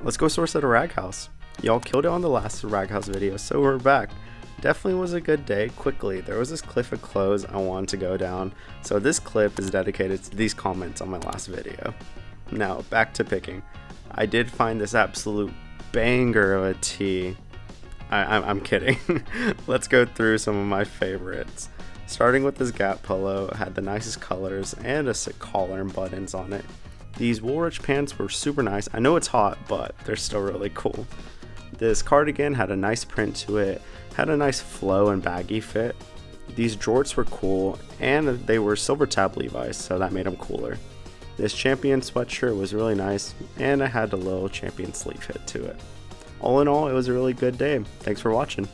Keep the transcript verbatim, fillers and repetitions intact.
Let's go source at a rag house. Y'all killed it on the last rag house video, so we're back. Definitely was a good day. Quickly, there was this cliff of clothes I wanted to go down, so this clip is dedicated to these comments on my last video. Now, back to picking. I did find this absolute banger of a tee. I, I'm kidding. Let's go through some of my favorites. Starting with this Gap polo, it had the nicest colors and a sick collar and buttons on it. These Woolrich pants were super nice. I know it's hot, but they're still really cool. This cardigan had a nice print to it, had a nice flow and baggy fit. These jorts were cool, and they were silver tab Levi's, so that made them cooler. This Champion sweatshirt was really nice, and it had a little Champion sleeve hit to it. All in all, it was a really good day. Thanks for watching.